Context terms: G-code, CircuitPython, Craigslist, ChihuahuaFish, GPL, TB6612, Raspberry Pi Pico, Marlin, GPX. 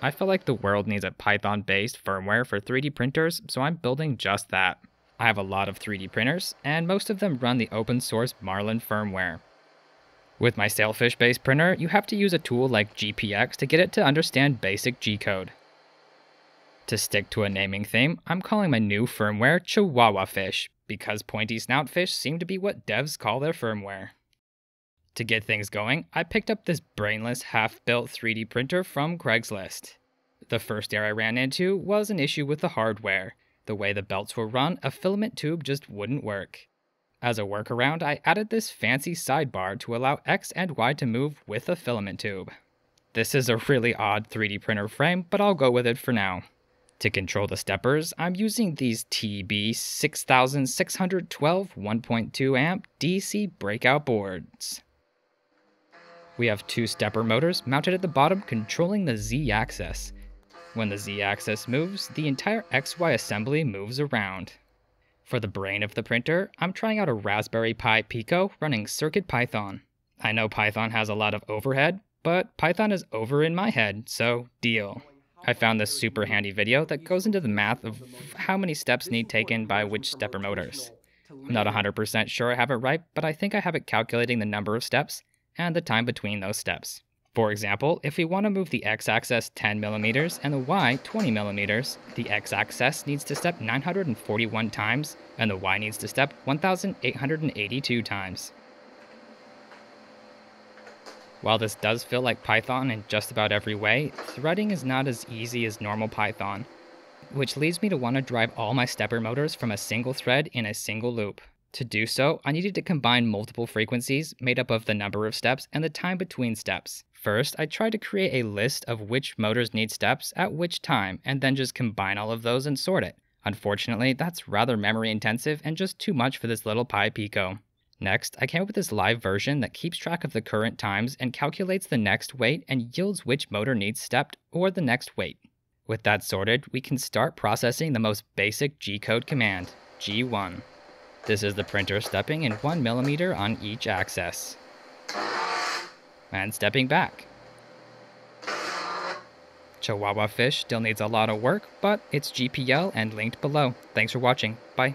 I feel like the world needs a Python-based firmware for 3D printers, so I'm building just that. I have a lot of 3D printers, and most of them run the open-source Marlin firmware. With my Sailfish-based printer, you have to use a tool like GPX to get it to understand basic G-code. To stick to a naming theme, I'm calling my new firmware ChihuahuaFish, because pointy snout fish seem to be what devs call their firmware. To get things going, I picked up this brainless, half-built 3D printer from Craigslist. The first error I ran into was an issue with the hardware. The way the belts were run, a filament tube just wouldn't work. As a workaround, I added this fancy sidebar to allow X and Y to move with a filament tube. This is a really odd 3D printer frame, but I'll go with it for now. To control the steppers, I'm using these TB6612 1.2 amp DC breakout boards. We have two stepper motors mounted at the bottom controlling the Z-axis. When the Z-axis moves, the entire XY assembly moves around. For the brain of the printer, I'm trying out a Raspberry Pi Pico running CircuitPython. I know Python has a lot of overhead, but Python is over in my head, so deal. I found this super handy video that goes into the math of how many steps need taken by which stepper motors. I'm not 100% sure I have it right, but I think I have it calculating the number of steps and the time between those steps. For example, if we want to move the x-axis 10 mm and the y 20 mm, the x-axis needs to step 941 times and the y needs to step 1,882 times. While this does feel like Python in just about every way, threading is not as easy as normal Python, which leads me to want to drive all my stepper motors from a single thread in a single loop. To do so, I needed to combine multiple frequencies made up of the number of steps and the time between steps. First, I tried to create a list of which motors need steps at which time, and then just combine all of those and sort it. Unfortunately, that's rather memory intensive and just too much for this little Pi Pico. Next, I came up with this live version that keeps track of the current times and calculates the next wait and yields which motor needs stepped or the next wait. With that sorted, we can start processing the most basic G-code command, G1. This is the printer stepping in 1 mm on each axis, and stepping back. ChihuahuaFish still needs a lot of work, but it's GPL and linked below. Thanks for watching. Bye.